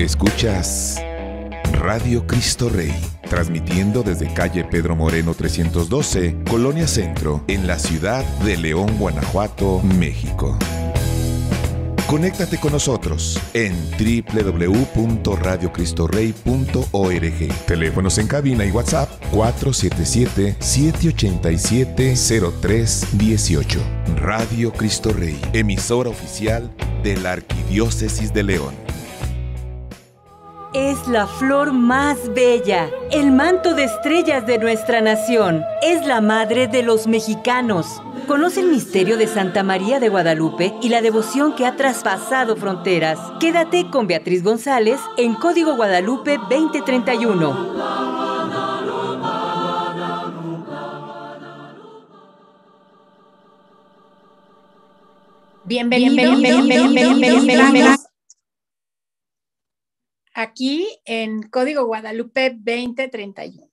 Escuchas Radio Cristo Rey, transmitiendo desde calle Pedro Moreno 312, Colonia Centro, en la ciudad de León, Guanajuato, México. Conéctate con nosotros en www.radiocristoRey.org. Teléfonos en cabina y WhatsApp 477-787-0318. Radio Cristo Rey, emisora oficial de la Arquidiócesis de León. Es la flor más bella, el manto de estrellas de nuestra nación. Es la madre de los mexicanos. Conoce el misterio de Santa María de Guadalupe y la devoción que ha traspasado fronteras. Quédate con Beatriz González en Código Guadalupe 2031. Bienvenidos. Aquí en Código Guadalupe 2031.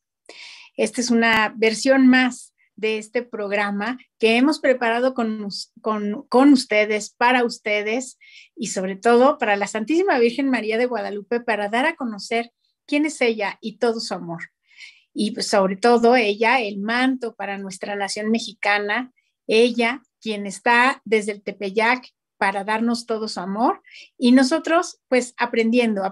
Esta es una versión más de este programa que hemos preparado con ustedes, para ustedes y sobre todo para la Santísima Virgen María de Guadalupe, para dar a conocer quién es ella y todo su amor. Y pues, sobre todo ella, el manto para nuestra nación mexicana, ella quien está desde el Tepeyac para darnos todo su amor, y nosotros pues aprendiendo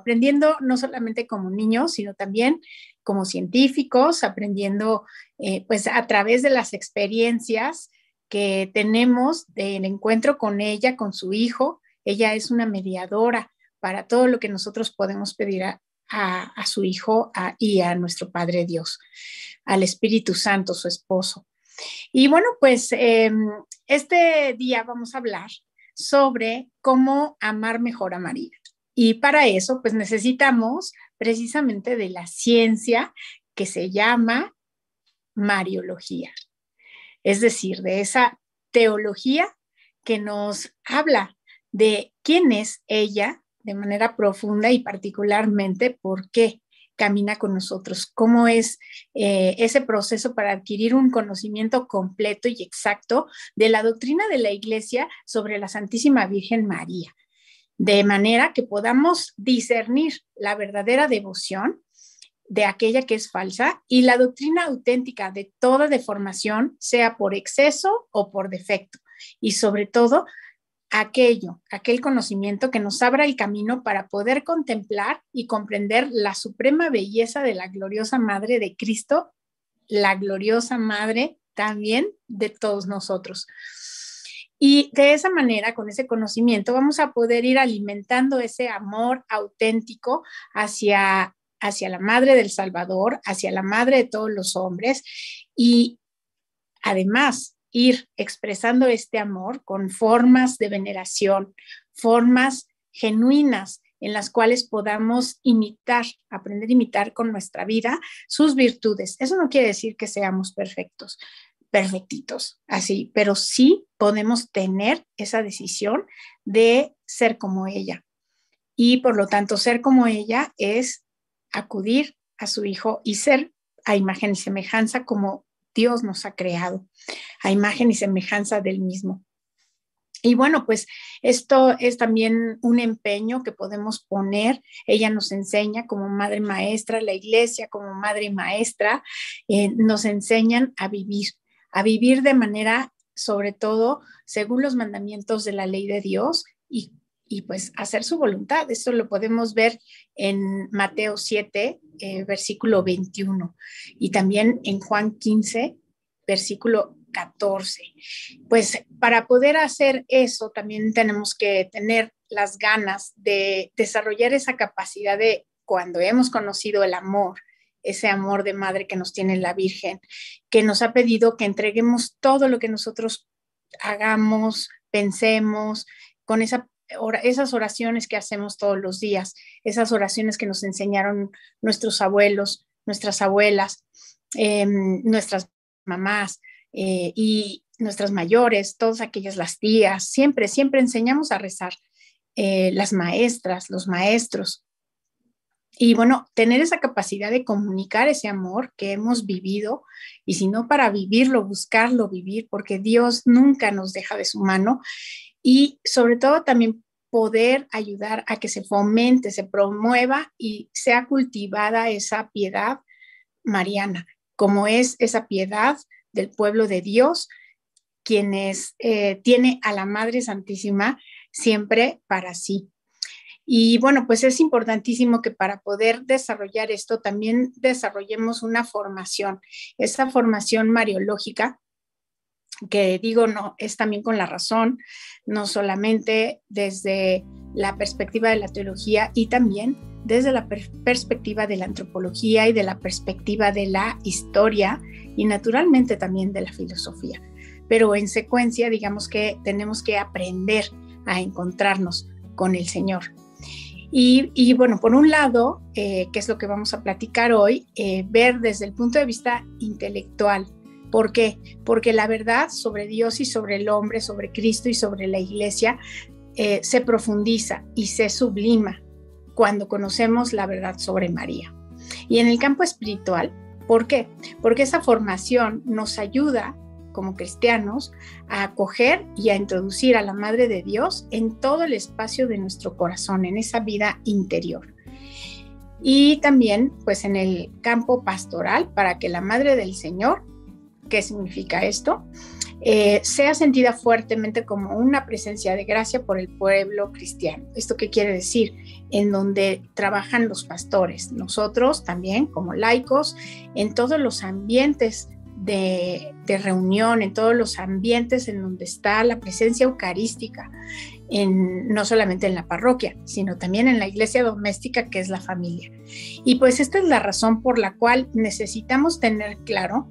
no solamente como niños, sino también como científicos, aprendiendo pues a través de las experiencias que tenemos del encuentro con ella, con su hijo. Ella es una mediadora para todo lo que nosotros podemos pedir a su hijo y a nuestro Padre Dios, al Espíritu Santo, su esposo. Y bueno, pues este día vamos a hablar sobre cómo amar mejor a María. Y para eso, pues necesitamos precisamente de la ciencia que se llama Mariología. Es decir, de esa teología que nos habla de quién es ella de manera profunda y particularmente por qué camina con nosotros, cómo es ese proceso para adquirir un conocimiento completo y exacto de la doctrina de la Iglesia sobre la Santísima Virgen María, de manera que podamos discernir la verdadera devoción de aquella que es falsa y la doctrina auténtica de toda deformación, sea por exceso o por defecto, y sobre todo aquel conocimiento que nos abra el camino para poder contemplar y comprender la suprema belleza de la gloriosa Madre de Cristo, la gloriosa Madre también de todos nosotros. Y de esa manera, con ese conocimiento, vamos a poder ir alimentando ese amor auténtico hacia la Madre del Salvador, hacia la Madre de todos los hombres, y además ir expresando este amor con formas de veneración, formas genuinas en las cuales podamos imitar, aprender a imitar con nuestra vida sus virtudes. Eso no quiere decir que seamos perfectitos, así, pero sí podemos tener esa decisión de ser como ella. Y por lo tanto, ser como ella es acudir a su hijo y ser a imagen y semejanza como Dios nos ha creado, a imagen y semejanza del mismo. Y bueno, pues esto es también un empeño que podemos poner. Ella nos enseña como madre maestra, la Iglesia como madre maestra, nos enseñan a vivir de manera, sobre todo, según los mandamientos de la ley de Dios y pues hacer su voluntad. Esto lo podemos ver en Mateo 7, versículo 21, y también en Juan 15, versículo 14. Pues para poder hacer eso también tenemos que tener las ganas de desarrollar esa capacidad de, cuando hemos conocido el amor, ese amor de madre que nos tiene la Virgen, que nos ha pedido que entreguemos todo lo que nosotros hagamos, pensemos, con esas oraciones que hacemos todos los días, esas oraciones que nos enseñaron nuestros abuelos, nuestras abuelas, nuestras mamás y nuestras mayores, todas aquellas, las tías, siempre enseñamos a rezar, las maestras, los maestros. Y bueno, tener esa capacidad de comunicar ese amor que hemos vivido, y si no para vivirlo, buscarlo, vivir, porque Dios nunca nos deja de su mano. Y sobre todo también poder ayudar a que se fomente, se promueva y sea cultivada esa piedad mariana, como es esa piedad del pueblo de Dios, quienes tiene a la Madre Santísima siempre para sí. Y bueno, pues es importantísimo que para poder desarrollar esto también desarrollemos una formación, esa formación mariológica, que digo, no, es también con la razón, no solamente desde la perspectiva de la teología y también desde la perspectiva de la antropología y de la perspectiva de la historia y naturalmente también de la filosofía. Pero en secuencia, digamos que tenemos que aprender a encontrarnos con el Señor. Y bueno, por un lado, que es lo que vamos a platicar hoy, ver desde el punto de vista intelectual. ¿Por qué? Porque la verdad sobre Dios y sobre el hombre, sobre Cristo y sobre la Iglesia se profundiza y se sublima cuando conocemos la verdad sobre María. Y en el campo espiritual, ¿por qué? Porque esa formación nos ayuda como cristianos a acoger y a introducir a la Madre de Dios en todo el espacio de nuestro corazón, en esa vida interior. Y también, pues, en el campo pastoral, para que la Madre del Señor, ¿qué significa esto? Sea sentida fuertemente como una presencia de gracia por el pueblo cristiano. ¿Esto qué quiere decir? En donde trabajan los pastores, nosotros también como laicos, en todos los ambientes de reunión, en todos los ambientes en donde está la presencia eucarística, no solamente en la parroquia, sino también en la iglesia doméstica, que es la familia. Y pues esta es la razón por la cual necesitamos tener claro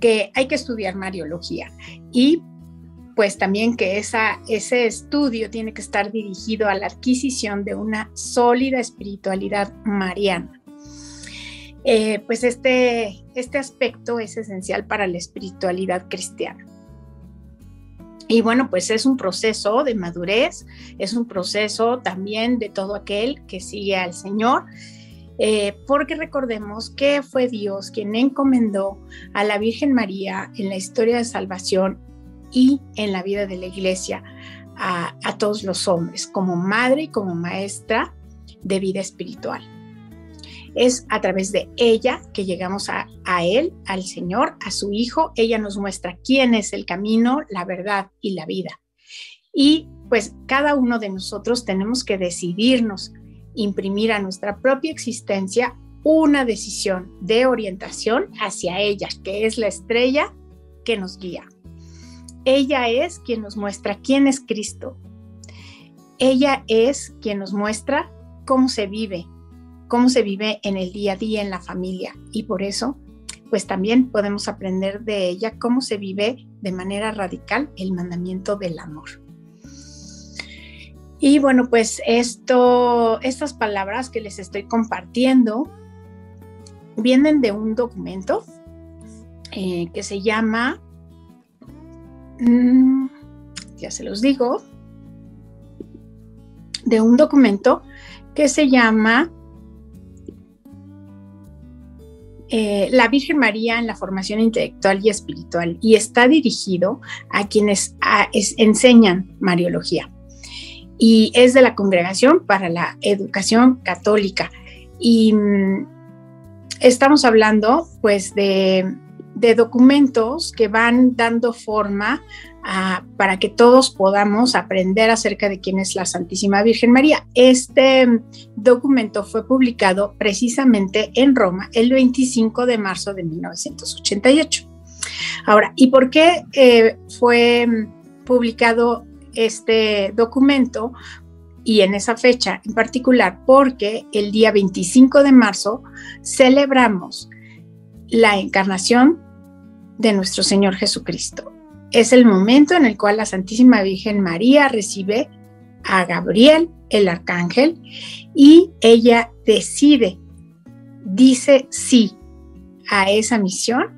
que hay que estudiar Mariología y pues también que ese estudio tiene que estar dirigido a la adquisición de una sólida espiritualidad mariana. Pues este aspecto es esencial para la espiritualidad cristiana. Y bueno, pues es un proceso de madurez, es un proceso también de todo aquel que sigue al Señor. Porque recordemos que fue Dios quien encomendó a la Virgen María en la historia de salvación y en la vida de la Iglesia a todos los hombres, como madre y como maestra de vida espiritual. Es a través de ella que llegamos a Él, al Señor, a su Hijo. Ella nos muestra quién es el camino, la verdad y la vida. Y pues cada uno de nosotros tenemos que decidirnos, imprimir a nuestra propia existencia una decisión de orientación hacia ella, que es la estrella que nos guía. Ella es quien nos muestra quién es Cristo. Ella es quien nos muestra cómo se vive en el día a día, en la familia. Y por eso, pues también podemos aprender de ella cómo se vive de manera radical el mandamiento del amor. Y bueno, pues estas palabras que les estoy compartiendo vienen de un documento que se llama, ya se los digo, de un documento que se llama La Virgen María en la formación intelectual y espiritual, y está dirigido a quienes enseñan Mariología. Y es de la Congregación para la Educación Católica. Y estamos hablando, pues, de documentos que van dando forma para que todos podamos aprender acerca de quién es la Santísima Virgen María. Este documento fue publicado precisamente en Roma el 25 de marzo de 1988. Ahora, ¿y por qué fue publicado este documento y en esa fecha en particular? Porque el día 25 de marzo celebramos la encarnación de nuestro Señor Jesucristo. Es el momento en el cual la Santísima Virgen María recibe a Gabriel, el arcángel, y ella decide, dice sí a esa misión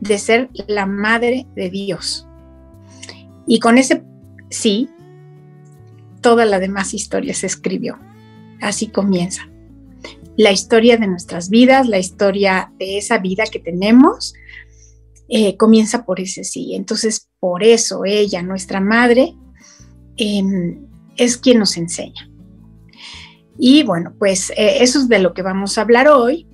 de ser la Madre de Dios. Y con ese sí, toda la demás historia se escribió. Así comienza la historia de nuestras vidas, la historia de esa vida que tenemos, comienza por ese sí. Entonces, por eso ella, nuestra madre, es quien nos enseña. Y bueno, pues eso es de lo que vamos a hablar hoy,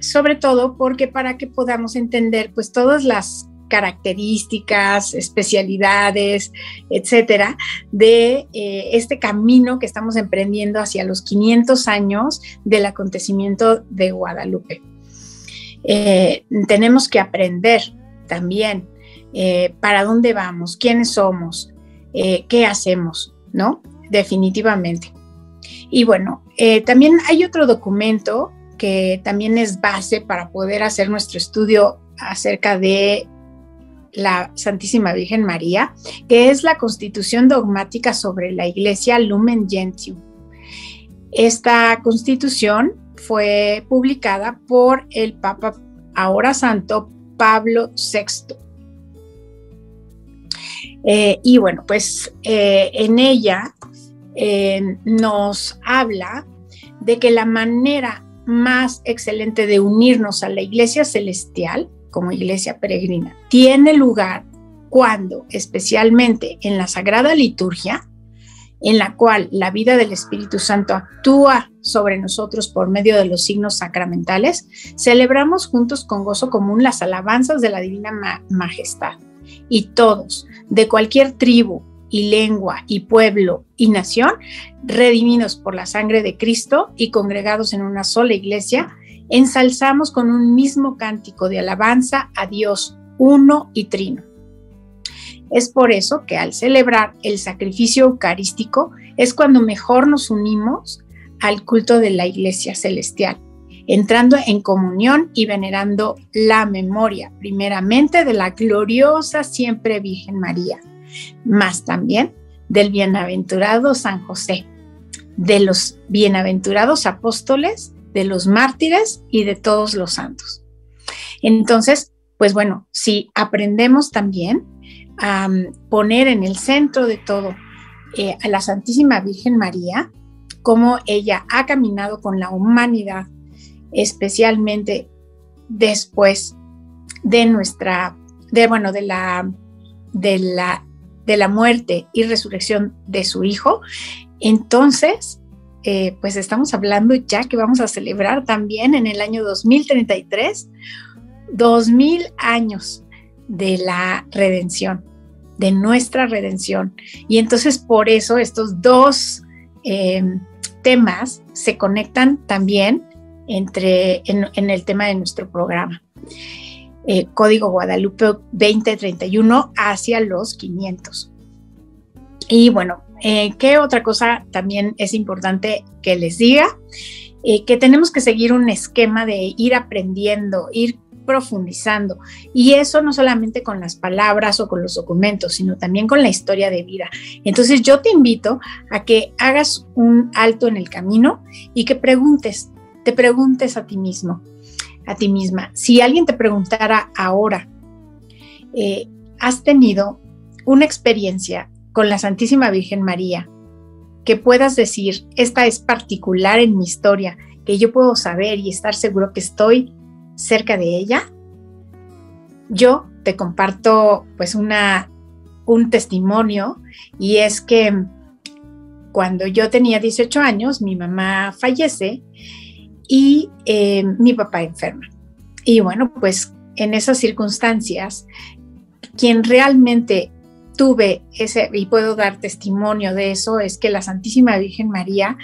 sobre todo porque para que podamos entender pues todas las características, especialidades, etcétera, de este camino que estamos emprendiendo hacia los 500 años del acontecimiento de Guadalupe. Tenemos que aprender también para dónde vamos, quiénes somos, qué hacemos, ¿no? Definitivamente. Y bueno, también hay otro documento que también es base para poder hacer nuestro estudio acerca de la Santísima Virgen María, que es la Constitución Dogmática sobre la Iglesia Lumen Gentium. Esta constitución fue publicada por el Papa ahora Santo Pablo VI. Y bueno, pues en ella nos habla de que la manera más excelente de unirnos a la Iglesia Celestial como iglesia peregrina, tiene lugar cuando, especialmente en la Sagrada Liturgia, en la cual la vida del Espíritu Santo actúa sobre nosotros por medio de los signos sacramentales, celebramos juntos con gozo común las alabanzas de la Divina Majestad. Y todos, de cualquier tribu y lengua y pueblo y nación, redimidos por la sangre de Cristo y congregados en una sola iglesia, ensalzamos con un mismo cántico de alabanza a Dios uno y trino. Es por eso que al celebrar el sacrificio eucarístico es cuando mejor nos unimos al culto de la Iglesia Celestial, entrando en comunión y venerando la memoria, primeramente de la gloriosa siempre Virgen María, más también del bienaventurado San José, de los bienaventurados apóstoles, de los mártires y de todos los santos. Entonces, pues bueno, si aprendemos también a poner en el centro de todo a la Santísima Virgen María, cómo ella ha caminado con la humanidad, especialmente después de nuestra, de la muerte y resurrección de su hijo, entonces pues estamos hablando ya que vamos a celebrar también en el año 2033, 2000 años de la redención, de nuestra redención. Y entonces por eso estos dos temas se conectan también en el tema de nuestro programa. Código Guadalupe 2031 hacia los 500. Y bueno, ¿qué otra cosa también es importante que les diga? Que tenemos que seguir un esquema de ir aprendiendo, ir profundizando, y eso no solamente con las palabras o con los documentos, sino también con la historia de vida. Entonces yo te invito a que hagas un alto en el camino y que te preguntes a ti mismo, a ti misma. Si alguien te preguntara ahora, ¿has tenido una experiencia con la Santísima Virgen María, que puedas decir, esta es particular en mi historia, que yo puedo saber y estar seguro que estoy cerca de ella? Yo te comparto pues un testimonio, y es que cuando yo tenía 18 años, mi mamá fallece y mi papá enferma. Y bueno, pues en esas circunstancias, quien realmente tuve ese, y puedo dar testimonio de eso, es que la Santísima Virgen María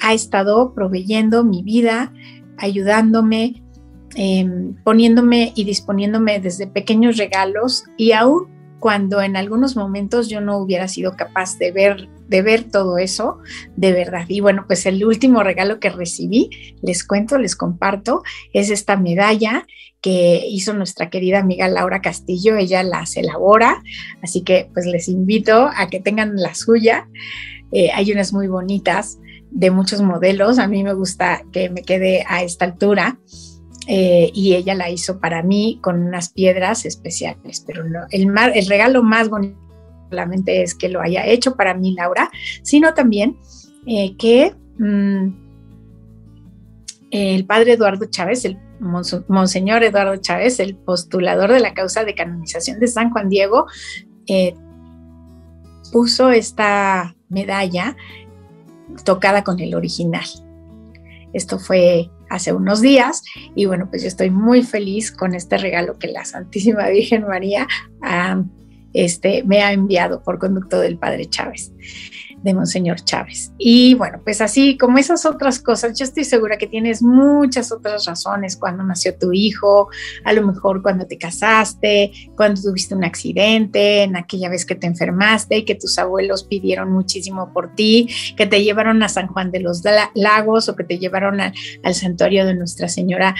ha estado proveyendo mi vida, ayudándome, poniéndome y disponiéndome desde pequeños regalos, y aún cuando en algunos momentos yo no hubiera sido capaz de ver todo eso de verdad. Y bueno, pues el último regalo que recibí, les comparto, es esta medalla que hizo nuestra querida amiga Laura Castillo. Ella las elabora, así que pues les invito a que tengan la suya. Hay unas muy bonitas de muchos modelos, a mí me gusta que me quede a esta altura, y ella la hizo para mí con unas piedras especiales, pero no, el regalo más bonito solamente es que lo haya hecho para mí Laura, sino también que el padre Eduardo Chávez, el Monseñor Eduardo Chávez, el postulador de la causa de canonización de San Juan Diego, puso esta medalla tocada con el original. Esto fue hace unos días y bueno, pues yo estoy muy feliz con este regalo que la Santísima Virgen María me ha enviado por conducto del Padre Chávez, de Monseñor Chávez. Y bueno, pues así como esas otras cosas, yo estoy segura que tienes muchas otras razones, cuando nació tu hijo, a lo mejor cuando te casaste, cuando tuviste un accidente, en aquella vez que te enfermaste y que tus abuelos pidieron muchísimo por ti, que te llevaron a San Juan de los Lagos o que te llevaron al santuario de Nuestra Señora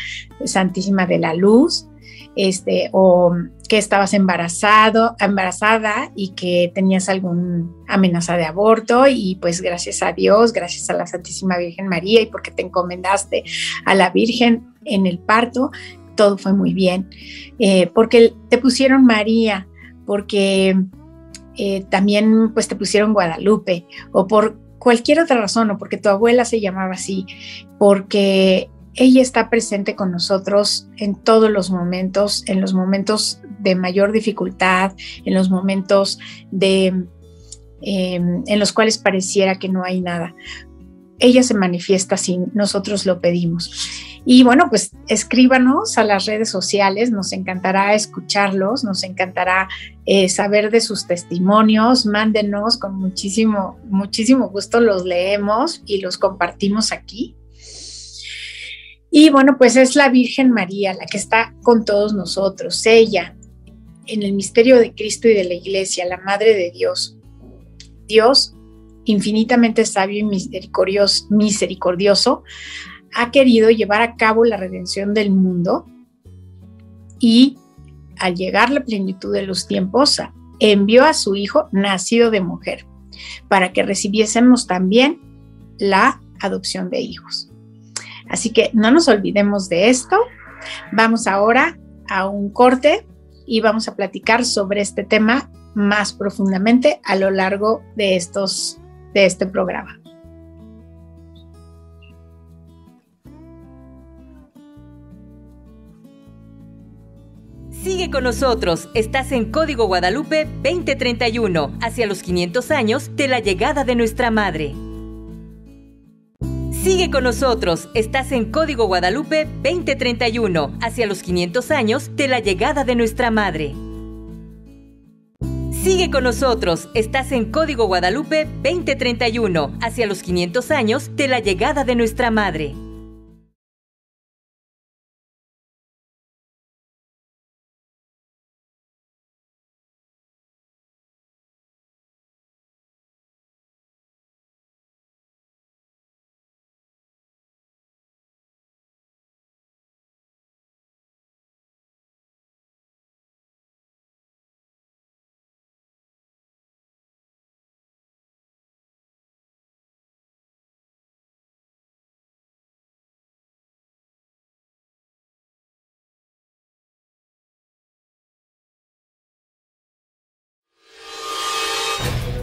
Santísima de la Luz, o que estabas embarazada y que tenías alguna amenaza de aborto y pues gracias a Dios, gracias a la Santísima Virgen María y porque te encomendaste a la Virgen en el parto, todo fue muy bien, porque te pusieron María, porque también pues te pusieron Guadalupe o por cualquier otra razón o porque tu abuela se llamaba así, porque ella está presente con nosotros en todos los momentos, en los momentos de mayor dificultad, en los momentos en los cuales pareciera que no hay nada. Ella se manifiesta si nosotros lo pedimos. Y bueno, pues escríbanos a las redes sociales, nos encantará escucharlos, nos encantará saber de sus testimonios, mándenos con muchísimo, muchísimo gusto, los leemos y los compartimos aquí. Y bueno, pues es la Virgen María la que está con todos nosotros, ella, en el misterio de Cristo y de la Iglesia, la Madre de Dios, Dios infinitamente sabio y misericordioso, ha querido llevar a cabo la redención del mundo y al llegar la plenitud de los tiempos, envió a su Hijo nacido de mujer para que recibiésemos también la adopción de hijos. Así que no nos olvidemos de esto. Vamos ahora a un corte y vamos a platicar sobre este tema más profundamente a lo largo de este programa. Sigue con nosotros, estás en Código Guadalupe 2031, hacia los 500 años de la llegada de nuestra Madre. Sigue con nosotros, estás en Código Guadalupe 2031, hacia los 500 años de la llegada de nuestra Madre. Sigue con nosotros, estás en Código Guadalupe 2031, hacia los 500 años de la llegada de nuestra Madre.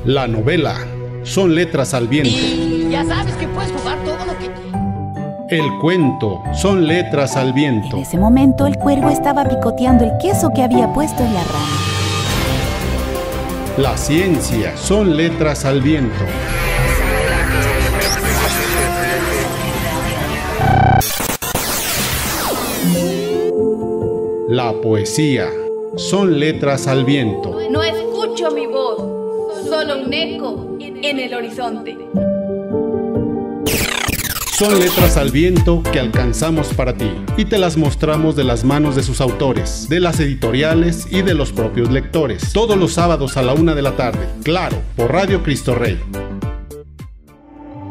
La novela son letras al viento. Y ya sabes que puedes jugar todo lo que... El cuento son letras al viento. En ese momento el cuervo estaba picoteando el queso que había puesto en la rama. La ciencia son letras al viento. La poesía son letras al viento. No escucho mi voz. Solo un eco en el horizonte. Son letras al viento que alcanzamos para ti y te las mostramos de las manos de sus autores, de las editoriales y de los propios lectores. Todos los sábados a la 1:00 p.m, claro, por Radio Cristo Rey.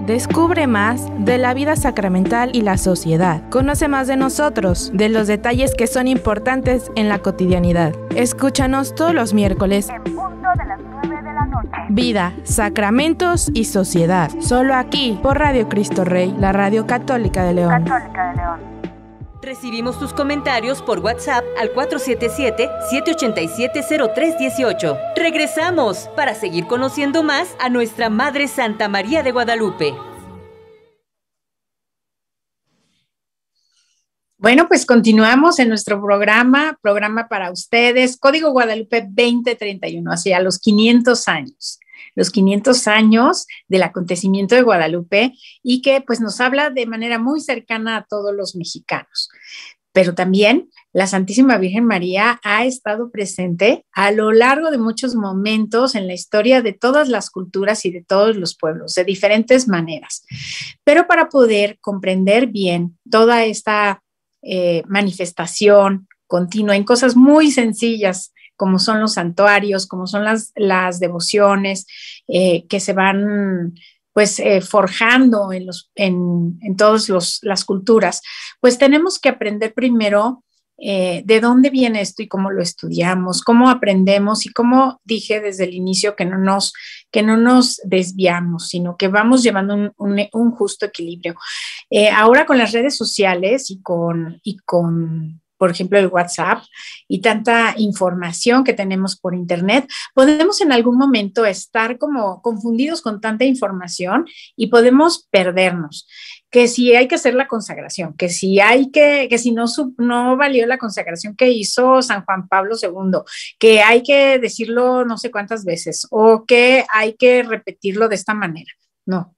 Descubre más de la vida sacramental y la sociedad. Conoce más de nosotros, de los detalles que son importantes en la cotidianidad. Escúchanos todos los miércoles en punto de las 9:00 p.m. Vida, sacramentos y sociedad. Solo aquí, por Radio Cristo Rey, la radio católica de León. Recibimos tus comentarios por WhatsApp al 477-787-0318. Regresamos para seguir conociendo más a nuestra Madre Santa María de Guadalupe. Bueno, pues continuamos en nuestro programa para ustedes, Código Guadalupe 2031, hacia los 500 años. los 500 años del acontecimiento de Guadalupe y que pues nos habla de manera muy cercana a todos los mexicanos. Pero también la Santísima Virgen María ha estado presente a lo largo de muchos momentos en la historia de todas las culturas y de todos los pueblos, de diferentes maneras. Pero para poder comprender bien toda esta manifestación continua en cosas muy sencillas, como son los santuarios, como son las devociones que se van pues forjando en todas las culturas, pues tenemos que aprender primero de dónde viene esto y cómo lo estudiamos, cómo aprendemos y cómo dije desde el inicio que no nos desviamos, sino que vamos llevando un justo equilibrio. Ahora con las redes sociales y con por ejemplo, el WhatsApp y tanta información que tenemos por internet, podemos en algún momento estar como confundidos con tanta información y podemos perdernos. Que si hay que hacer la consagración, que si no valió la consagración que hizo San Juan Pablo II, que hay que decirlo no sé cuántas veces o que hay que repetirlo de esta manera. No,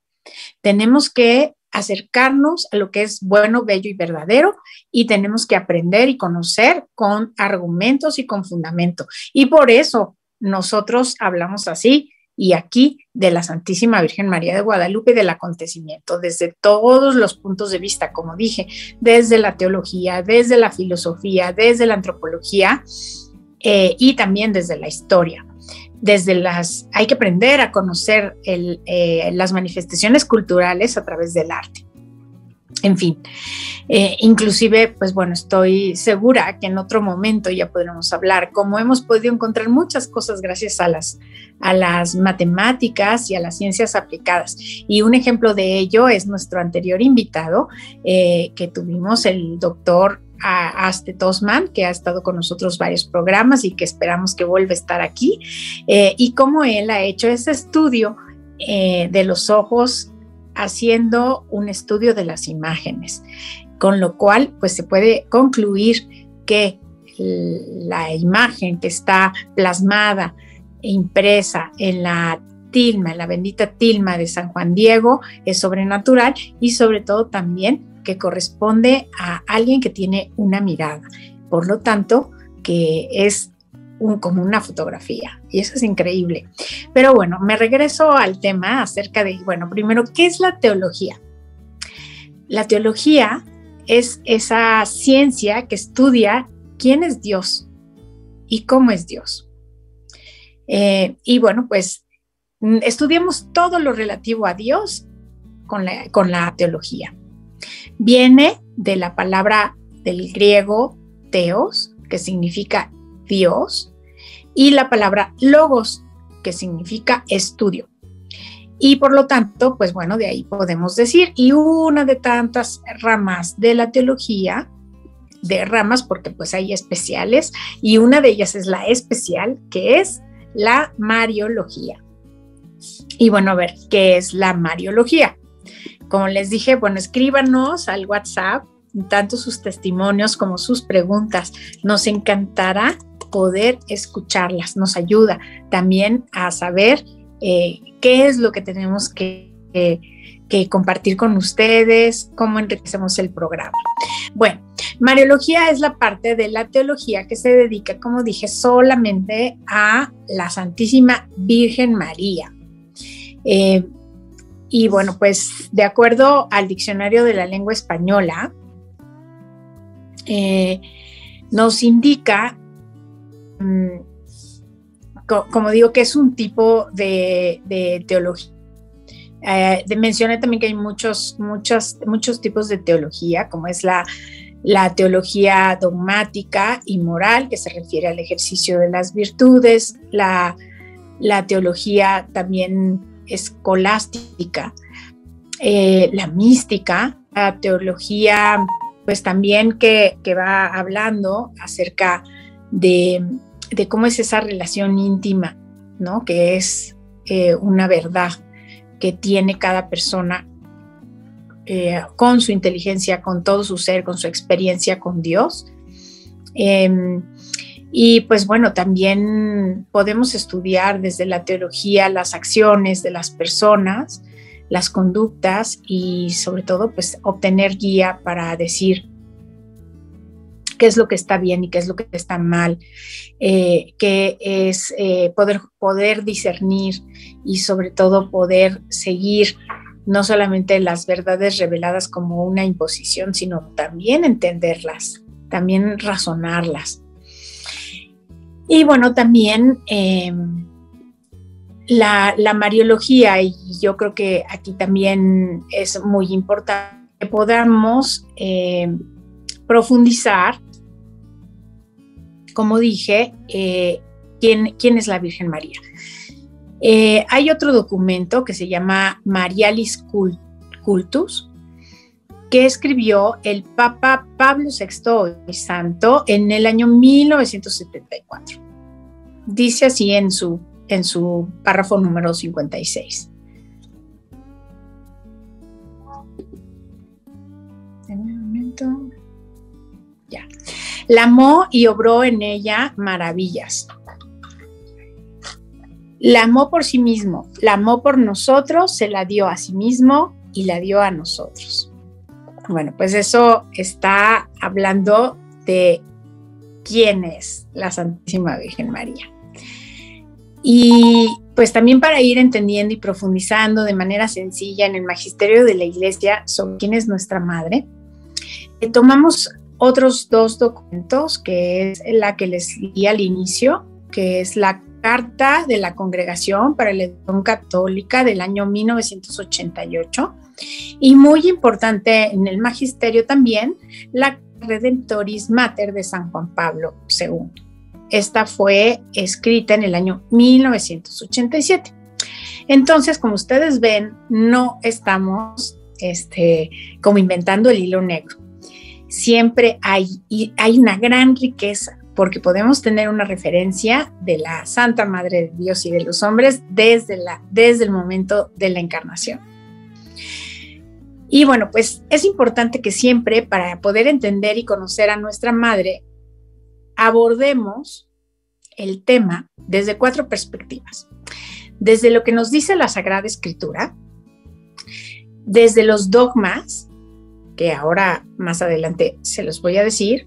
tenemos que acercarnos a lo que es bueno, bello y verdadero, y tenemos que aprender y conocer con argumentos y con fundamento. Y por eso nosotros hablamos así y aquí de la Santísima Virgen María de Guadalupe y del acontecimiento, desde todos los puntos de vista, como dije, desde la teología, desde la filosofía, desde la antropología y también desde la historia. Hay que aprender a conocer las manifestaciones culturales a través del arte. En fin, inclusive, pues bueno, estoy segura que en otro momento ya podremos hablar, como hemos podido encontrar muchas cosas gracias a las matemáticas y a las ciencias aplicadas. Y un ejemplo de ello es nuestro anterior invitado que tuvimos, el doctor a Aste Tosman, que ha estado con nosotros varios programas y que esperamos que vuelva a estar aquí, y cómo él ha hecho ese estudio de los ojos, haciendo un estudio de las imágenes, con lo cual pues se puede concluir que la imagen que está plasmada e impresa en la tilma, en la bendita tilma de San Juan Diego, es sobrenatural y sobre todo también que corresponde a alguien que tiene una mirada, por lo tanto que es como una fotografía, y eso es increíble. Pero bueno, me regreso al tema acerca de, bueno, primero, ¿qué es la teología? La teología es esa ciencia que estudia quién es Dios y cómo es Dios. Y bueno, pues estudiamos todo lo relativo a Dios con la teología. Viene de la palabra del griego teos, que significa Dios, y la palabra logos, que significa estudio. Y por lo tanto, pues bueno, de ahí podemos decir, y una de tantas ramas de la teología, de ramas porque pues hay especiales, y una de ellas es la especial, que es la Mariología. Y bueno, a ver, ¿qué es la Mariología? Como les dije, bueno, escríbanos al WhatsApp, tanto sus testimonios como sus preguntas. Nos encantará poder escucharlas. Nos ayuda también a saber qué es lo que tenemos que compartir con ustedes, cómo enriquecemos el programa. Bueno, Mariología es la parte de la teología que se dedica, como dije, solamente a la Santísima Virgen María. Y bueno, pues de acuerdo al Diccionario de la Lengua Española, nos indica, como digo, que es un tipo de teología. Mencioné también que hay muchos tipos de teología, como es la teología dogmática y moral, que se refiere al ejercicio de las virtudes, la teología también escolástica, la mística, la teología pues también que va hablando acerca de cómo es esa relación íntima, ¿no? Que es una verdad que tiene cada persona con su inteligencia, con todo su ser, con su experiencia con Dios. Y pues bueno, también podemos estudiar desde la teología las acciones de las personas, las conductas y sobre todo pues obtener guía para decir qué es lo que está bien y qué es lo que está mal, qué es poder discernir y sobre todo poder seguir no solamente las verdades reveladas como una imposición, sino también entenderlas, también razonarlas. Y bueno, también la Mariología, y yo creo que aquí también es muy importante que podamos profundizar, como dije, quién es la Virgen María. Hay otro documento que se llama Marialis Cultus, que escribió el Papa Pablo VI, el santo, en el año 1974. Dice así en su párrafo número 56. Un momento. Ya. La amó y obró en ella maravillas. La amó por sí mismo, la amó por nosotros, se la dio a sí mismo y la dio a nosotros. Bueno, pues eso está hablando de quién es la Santísima Virgen María. Y pues también para ir entendiendo y profundizando de manera sencilla en el magisterio de la Iglesia sobre quién es nuestra madre, tomamos otros dos documentos, que es la que les di al inicio, que es la Carta de la Congregación para la Educación Católica del año 1988, y muy importante en el magisterio también, la Redemptoris Mater de San Juan Pablo II. Esta fue escrita en el año 1987. Entonces, como ustedes ven, no estamos como inventando el hilo negro. Siempre hay una gran riqueza, porque podemos tener una referencia de la Santa Madre de Dios y de los hombres desde el momento de la encarnación. Y bueno, pues es importante que siempre, para poder entender y conocer a nuestra Madre, abordemos el tema desde cuatro perspectivas. Desde lo que nos dice la Sagrada Escritura, desde los dogmas, que ahora más adelante se los voy a decir,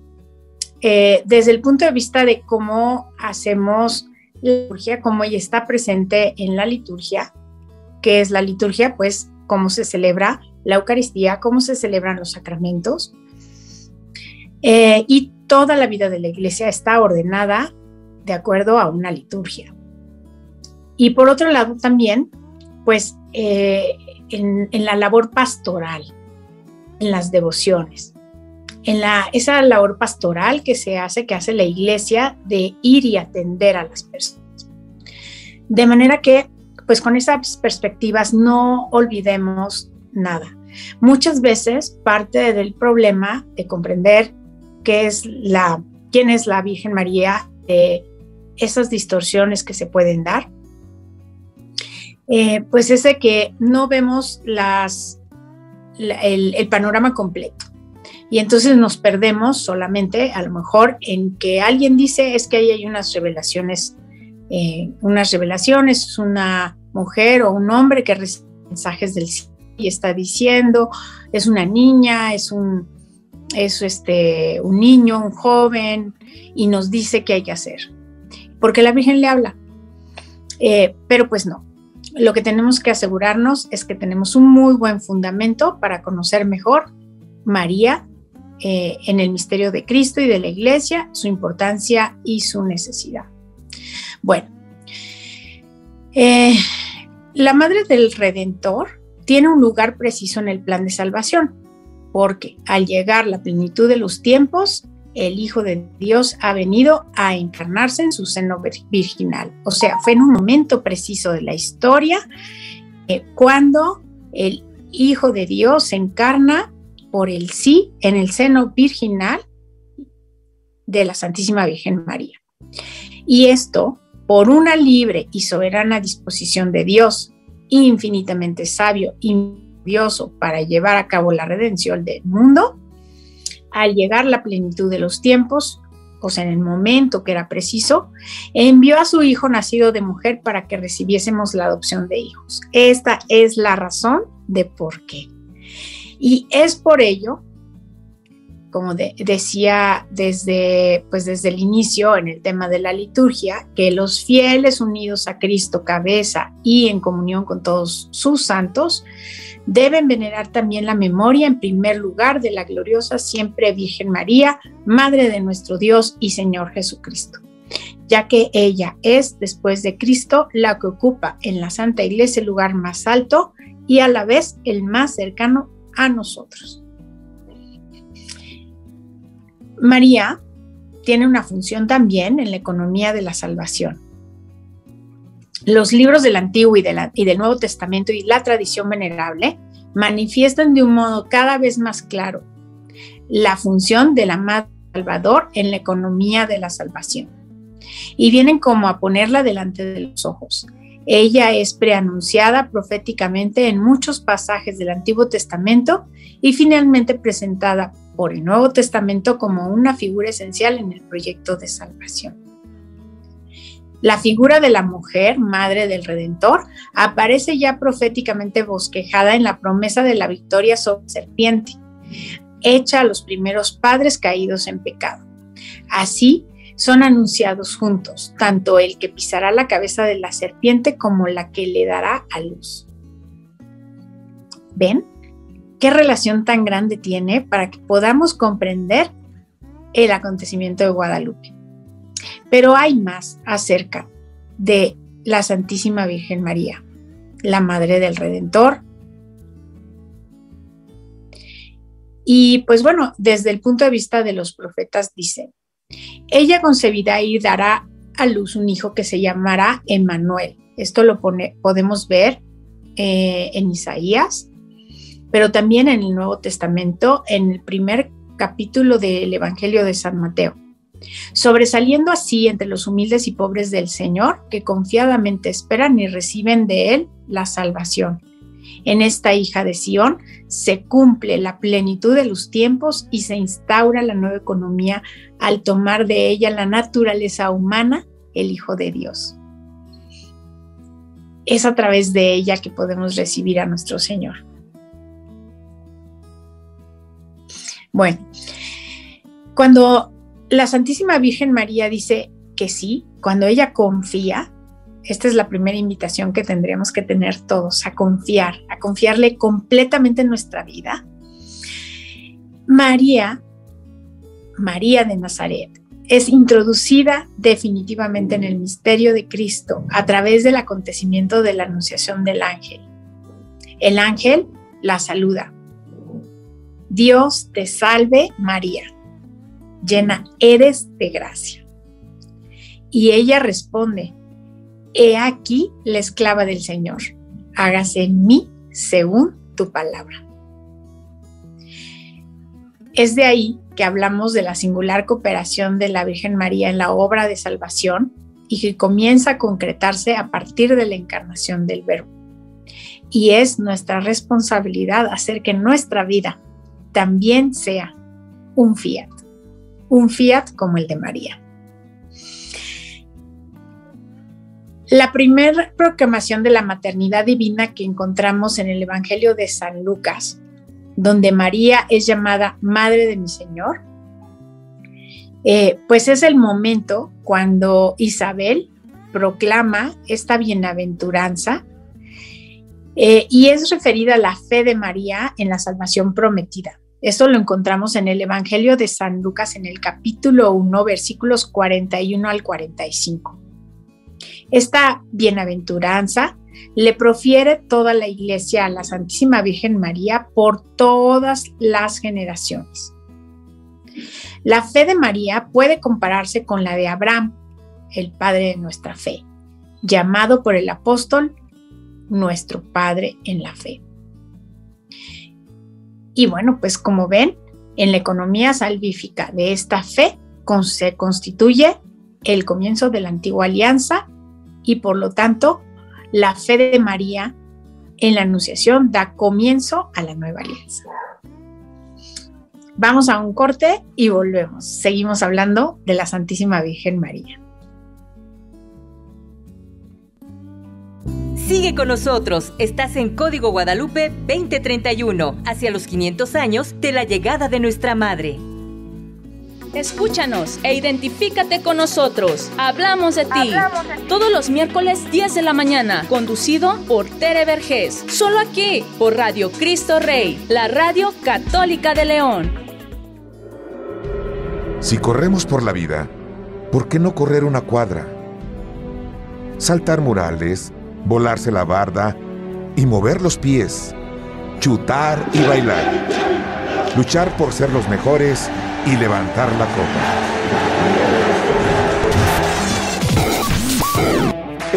desde el punto de vista de cómo hacemos la liturgia, cómo ella está presente en la liturgia, qué es la liturgia, pues cómo se celebra la Eucaristía, cómo se celebran los sacramentos, y toda la vida de la Iglesia está ordenada de acuerdo a una liturgia. Y por otro lado también, pues en la labor pastoral, en las devociones, esa labor pastoral que hace la Iglesia de ir y atender a las personas. De manera que, pues con esas perspectivas no olvidemos nada. Muchas veces parte del problema de comprender quién es la Virgen María, esas distorsiones que se pueden dar, pues es de que no vemos el panorama completo. Y entonces nos perdemos solamente, a lo mejor, en que alguien dice es que ahí hay unas revelaciones, es una mujer o un hombre que recibe mensajes del cielo y está diciendo, es una niña, es un niño, un joven, y nos dice qué hay que hacer. Porque la Virgen le habla. Pero pues no. Lo que tenemos que asegurarnos es que tenemos un muy buen fundamento para conocer mejor María, en el misterio de Cristo y de la Iglesia, su importancia y su necesidad. Bueno, la Madre del Redentor tiene un lugar preciso en el plan de salvación, porque al llegar la plenitud de los tiempos, el Hijo de Dios ha venido a encarnarse en su seno virginal. O sea, fue en un momento preciso de la historia, cuando el Hijo de Dios se encarna por el sí en el seno virginal de la Santísima Virgen María. Y esto por una libre y soberana disposición de Dios, infinitamente sabio y para llevar a cabo la redención del mundo. Al llegar la plenitud de los tiempos, católicos en el momento que era preciso, envió a su hijo nacido de mujer para que recibiésemos la adopción de hijos. Esta es la razón de por qué. Y es por ello, como decía desde el inicio en el tema de la liturgia, que los fieles unidos a Cristo, cabeza y en comunión con todos sus santos, deben venerar también la memoria en primer lugar de la gloriosa siempre Virgen María, Madre de nuestro Dios y Señor Jesucristo, ya que ella es, después de Cristo, la que ocupa en la Santa Iglesia el lugar más alto y a la vez el más cercano a nosotros. María tiene una función también en la economía de la salvación. Los libros del Antiguo y del Nuevo Testamento y la tradición venerable manifiestan de un modo cada vez más claro la función de la Madre Salvador en la economía de la salvación y vienen como a ponerla delante de los ojos. Ella es preanunciada proféticamente en muchos pasajes del Antiguo Testamento y finalmente presentada por el Nuevo Testamento como una figura esencial en el proyecto de salvación. La figura de la mujer, madre del Redentor, aparece ya proféticamente bosquejada en la promesa de la victoria sobre la serpiente, hecha a los primeros padres caídos en pecado. Así son anunciados juntos, tanto el que pisará la cabeza de la serpiente como la que le dará a luz. ¿Ven? ¿Qué relación tan grande tiene para que podamos comprender el acontecimiento de Guadalupe? Pero hay más acerca de la Santísima Virgen María, la Madre del Redentor. Y pues bueno, desde el punto de vista de los profetas dice, ella concebirá y dará a luz un hijo que se llamará Emmanuel. Esto lo podemos ver en Isaías, pero también en el Nuevo Testamento, en el primer capítulo del Evangelio de San Mateo, sobresaliendo así entre los humildes y pobres del Señor, que confiadamente esperan y reciben de Él la salvación. En esta hija de Sión se cumple la plenitud de los tiempos y se instaura la nueva economía al tomar de ella la naturaleza humana, el Hijo de Dios. Es a través de ella que podemos recibir a nuestro Señor. Bueno, cuando la Santísima Virgen María dice que sí, cuando ella confía, esta es la primera invitación que tendríamos que tener todos, a confiarle completamente en nuestra vida. María de Nazaret, es introducida definitivamente en el misterio de Cristo a través del acontecimiento de la anunciación del ángel. El ángel la saluda. Dios te salve María, llena eres de gracia. Y ella responde, he aquí la esclava del Señor, hágase en mí según tu palabra. Es de ahí que hablamos de la singular cooperación de la Virgen María en la obra de salvación y que comienza a concretarse a partir de la encarnación del Verbo. Y es nuestra responsabilidad hacer que nuestra vida también sea un fiat como el de María. La primera proclamación de la maternidad divina que encontramos en el Evangelio de San Lucas, donde María es llamada Madre de mi Señor, pues es el momento cuando Isabel proclama esta bienaventuranza y es referida a la fe de María en la salvación prometida. Esto lo encontramos en el Evangelio de San Lucas en el capítulo 1, versículos 41 al 45. Esta bienaventuranza le profiere toda la Iglesia a la Santísima Virgen María por todas las generaciones. La fe de María puede compararse con la de Abraham, el padre de nuestra fe, llamado por el apóstol nuestro padre en la fe. Y bueno, pues como ven, en la economía salvífica de esta fe se constituye el comienzo de la antigua alianza y por lo tanto la fe de María en la anunciación da comienzo a la nueva alianza. Vamos a un corte y volvemos. Seguimos hablando de la Santísima Virgen María. Sigue con nosotros, estás en Código Guadalupe 2031, hacia los 500 años de la llegada de nuestra Madre. Escúchanos e identifícate con nosotros. Hablamos de ti. Todos los miércoles 10 de la mañana, conducido por Tere Vergés. Solo aquí, por Radio Cristo Rey, la radio católica de León. Si corremos por la vida, ¿por qué no correr una cuadra? Saltar murales, volarse la barda y mover los pies, chutar y bailar, luchar por ser los mejores y levantar la copa.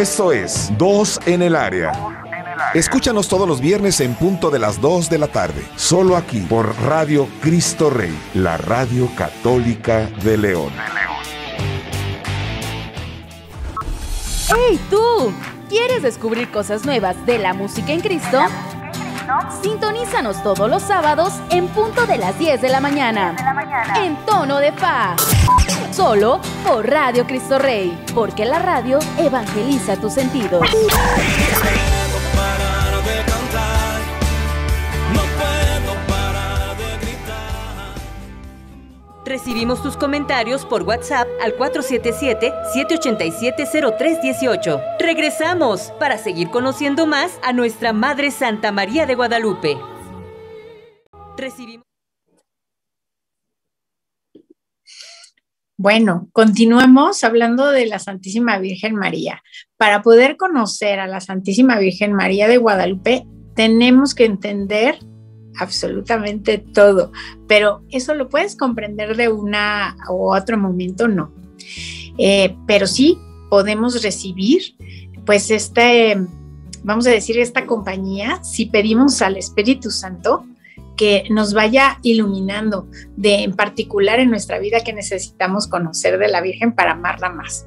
Esto es Dos en el Área. Escúchanos todos los viernes en punto de las 2 de la tarde, solo aquí por Radio Cristo Rey, la radio católica de León. ¡Hey, tú! ¿Quieres descubrir cosas nuevas de la música en Cristo? Sintonízanos todos los sábados en punto de las 10 de la mañana, en Tono de Fa, solo por Radio Cristo Rey, porque la radio evangeliza tus sentidos. Recibimos tus comentarios por WhatsApp al 477-787-0318. Regresamos para seguir conociendo más a nuestra Madre Santa María de Guadalupe. Bueno, continuemos hablando de la Santísima Virgen María. Para poder conocer a la Santísima Virgen María de Guadalupe, tenemos que entender absolutamente todo, pero eso lo puedes comprender de una u otro momento, no. Pero sí podemos recibir, pues vamos a decir, esta compañía, si pedimos al Espíritu Santo que nos vaya iluminando, en particular en nuestra vida, que necesitamos conocer de la Virgen para amarla más.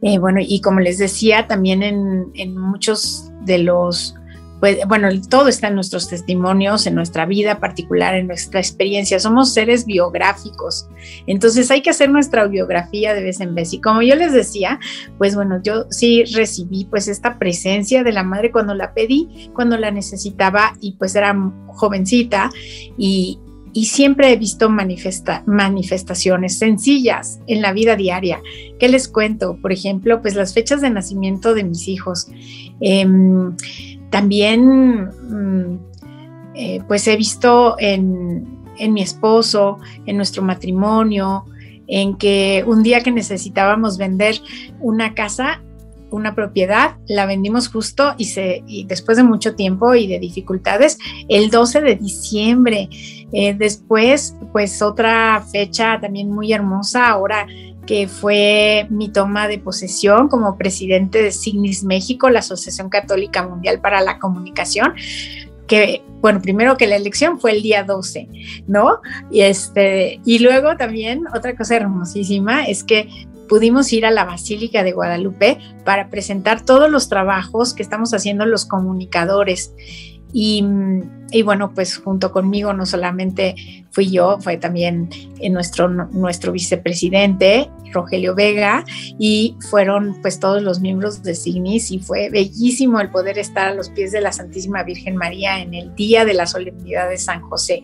Bueno, y como les decía, también en muchos de los... Pues, bueno, todo está en nuestros testimonios, en nuestra vida particular, en nuestra experiencia. Somos seres biográficos, entonces hay que hacer nuestra biografía de vez en vez. Y como yo les decía, pues bueno, yo sí recibí pues esta presencia de la Madre cuando la pedí, cuando la necesitaba, y pues era jovencita y siempre he visto manifestaciones sencillas en la vida diaria. ¿Qué les cuento? Por ejemplo, pues las fechas de nacimiento de mis hijos. También pues he visto en mi esposo, en nuestro matrimonio, en que un día que necesitábamos vender una casa, una propiedad, la vendimos justo y después de mucho tiempo y de dificultades, el 12 de diciembre. Después, pues otra fecha también muy hermosa, ahora que fue mi toma de posesión como presidente de SIGNIS México, la Asociación Católica Mundial para la Comunicación, que, bueno, primero que la elección fue el día 12, ¿no? Y luego también otra cosa hermosísima es que pudimos ir a la Basílica de Guadalupe para presentar todos los trabajos que estamos haciendo los comunicadores. Y bueno, pues junto conmigo no solamente fui yo, fue también nuestro vicepresidente, Rogelio Vega, y fueron pues todos los miembros de SIGNIS, y fue bellísimo el poder estar a los pies de la Santísima Virgen María en el día de la solemnidad de San José.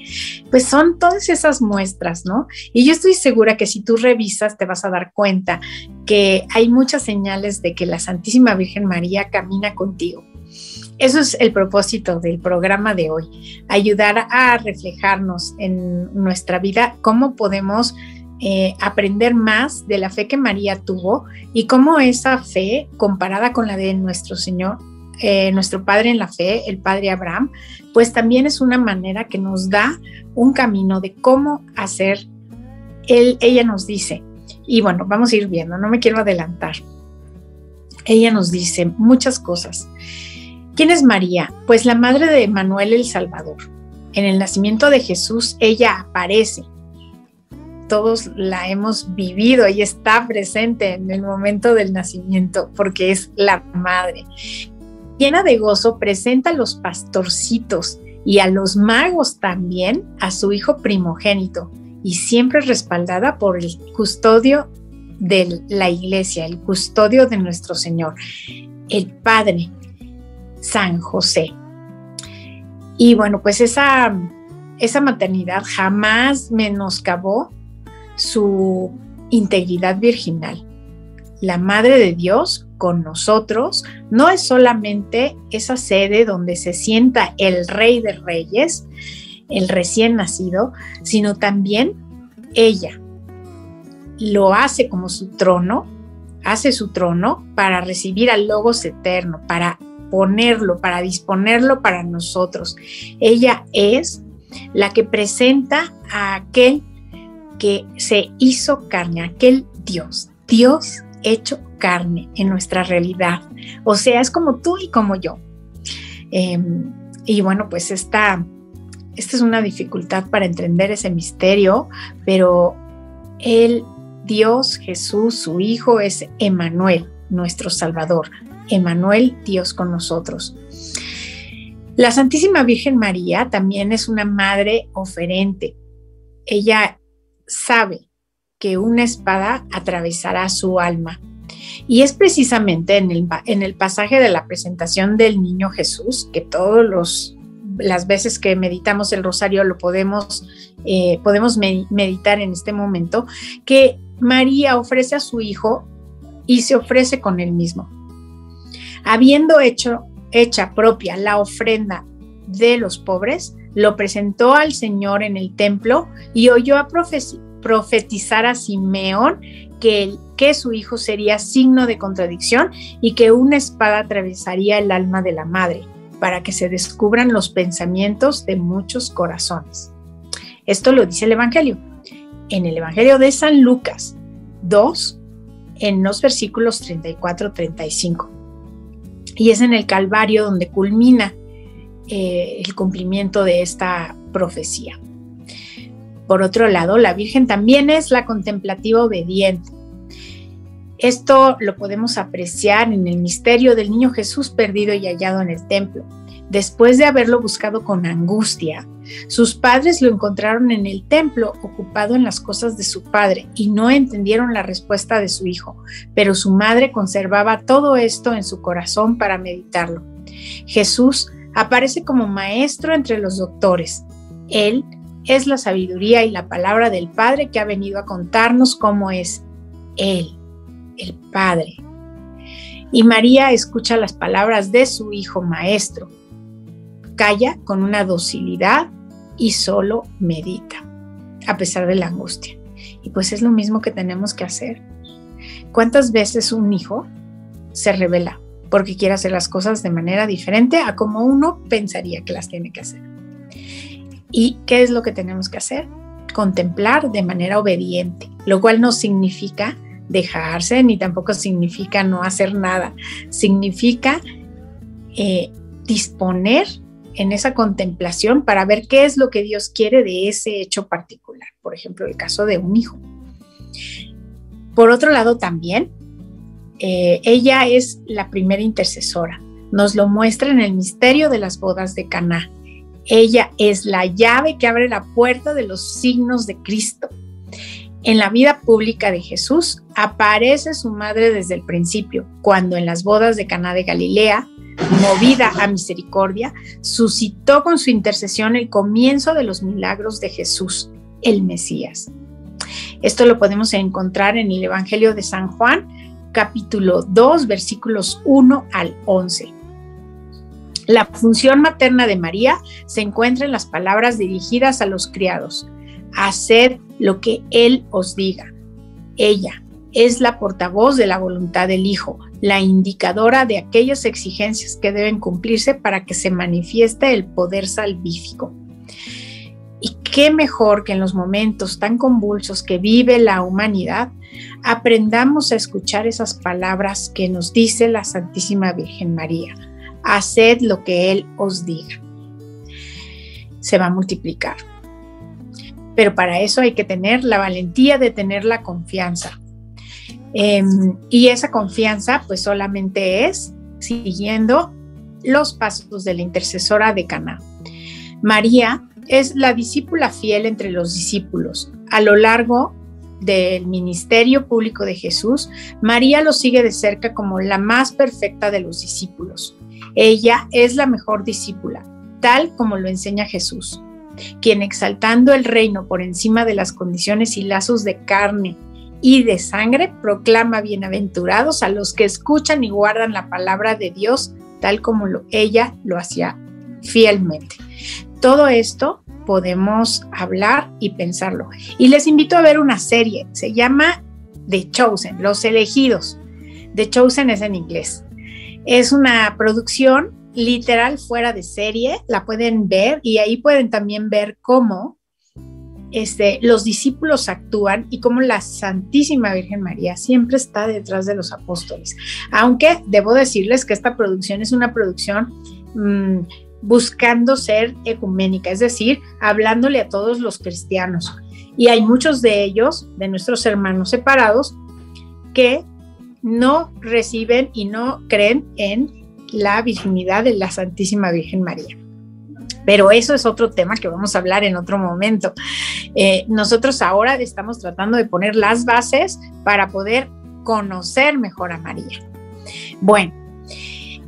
Pues son todas esas muestras, ¿no? Y yo estoy segura que si tú revisas te vas a dar cuenta que hay muchas señales de que la Santísima Virgen María camina contigo. Eso es el propósito del programa de hoy, ayudar a reflejarnos en nuestra vida, cómo podemos aprender más de la fe que María tuvo y cómo esa fe, comparada con la de nuestro Señor, nuestro Padre en la fe, el Padre Abraham, pues también es una manera que nos da un camino de cómo hacer. Ella nos dice, y bueno, vamos a ir viendo, no me quiero adelantar. Ella nos dice muchas cosas. ¿Quién es María? Pues la madre de Manuel el Salvador. En el nacimiento de Jesús ella aparece. Todos la hemos vivido, ella está presente en el momento del nacimiento porque es la madre. Llena de gozo presenta a los pastorcitos y a los magos también, a su hijo primogénito, y siempre respaldada por el custodio de la Iglesia, el custodio de nuestro Señor, el Padre San José. Y bueno, pues esa maternidad jamás menoscabó su integridad virginal. La Madre de Dios con nosotros no es solamente esa sede donde se sienta el Rey de Reyes, el recién nacido, sino también ella lo hace como su trono, hace su trono para recibir al Logos eterno, para ponerlo, para disponerlo para nosotros. Ella es la que presenta a aquel que se hizo carne, aquel Dios, Dios hecho carne en nuestra realidad. O sea, es como tú y como yo. Y bueno, pues esta es una dificultad para entender ese misterio, pero el Dios Jesús, su Hijo, es Emmanuel, nuestro Salvador. Emmanuel, Dios con nosotros. La Santísima Virgen María también es una madre oferente. Ella sabe que una espada atravesará su alma. Y es precisamente en el pasaje de la presentación del niño Jesús, que las veces que meditamos el rosario lo podemos meditar en este momento, que María ofrece a su hijo y se ofrece con él mismo. Habiendo hecha propia la ofrenda de los pobres, lo presentó al Señor en el templo y oyó a profetizar a Simeón que su hijo sería signo de contradicción y que una espada atravesaría el alma de la madre, para que se descubran los pensamientos de muchos corazones. Esto lo dice el Evangelio. En el Evangelio de San Lucas 2, en los versículos 34-35. Y es en el Calvario donde culmina el cumplimiento de esta profecía. Por otro lado, la Virgen también es la contemplativa obediente. Esto lo podemos apreciar en el misterio del niño Jesús perdido y hallado en el templo. Después de haberlo buscado con angustia, sus padres lo encontraron en el templo, ocupado en las cosas de su padre, y no entendieron la respuesta de su hijo, pero su madre conservaba todo esto en su corazón para meditarlo. Jesús aparece como maestro entre los doctores. Él es la sabiduría y la palabra del Padre que ha venido a contarnos cómo es Él, el Padre. Y María escucha las palabras de su hijo maestro, calla con una docilidad y solo medita, a pesar de la angustia. Y pues es lo mismo que tenemos que hacer. ¿Cuántas veces un hijo se rebela porque quiere hacer las cosas de manera diferente a como uno pensaría que las tiene que hacer? ¿Y qué es lo que tenemos que hacer? Contemplar de manera obediente, lo cual no significa dejarse, ni tampoco significa no hacer nada. Significa disponer en esa contemplación para ver qué es lo que Dios quiere de ese hecho particular. Por ejemplo, el caso de un hijo. Por otro lado también, ella es la primera intercesora. Nos lo muestra en el misterio de las bodas de Caná. Ella es la llave que abre la puerta de los signos de Cristo. En la vida pública de Jesús aparece su madre desde el principio, cuando en las bodas de Caná de Galilea, movida a misericordia, suscitó con su intercesión el comienzo de los milagros de Jesús, el Mesías. Esto lo podemos encontrar en el Evangelio de San Juan, capítulo 2, versículos 1-11. La función materna de María se encuentra en las palabras dirigidas a los criados: haced lo que Él os diga. Ella es la portavoz de la voluntad del Hijo, la indicadora de aquellas exigencias que deben cumplirse para que se manifieste el poder salvífico. Y qué mejor que en los momentos tan convulsos que vive la humanidad, aprendamos a escuchar esas palabras que nos dice la Santísima Virgen María: haced lo que Él os diga. Se va a multiplicar. Pero para eso hay que tener la valentía de tener la confianza. Y esa confianza pues solamente es siguiendo los pasos de la intercesora de Caná. María es la discípula fiel entre los discípulos. A lo largo del ministerio público de Jesús, María lo sigue de cerca como la más perfecta de los discípulos. Ella es la mejor discípula, tal como lo enseña Jesús, quien exaltando el reino por encima de las condiciones y lazos de carne y de sangre, proclama bienaventurados a los que escuchan y guardan la palabra de Dios, tal como ella lo hacía fielmente. Todo esto podemos hablar y pensarlo. Y les invito a ver una serie, se llama The Chosen, Los Elegidos. The Chosen es en inglés. Es una producción literal fuera de serie, la pueden ver y ahí pueden también ver cómo los discípulos actúan y cómo la Santísima Virgen María siempre está detrás de los apóstoles. Aunque debo decirles que esta producción es una producción buscando ser ecuménica, es decir, hablándole a todos los cristianos. Y hay muchos de ellos, de nuestros hermanos separados, que no reciben y no creen en la virginidad de la Santísima Virgen María. Pero eso es otro tema que vamos a hablar en otro momento. Nosotros ahora estamos tratando de poner las bases para poder conocer mejor a María. Bueno,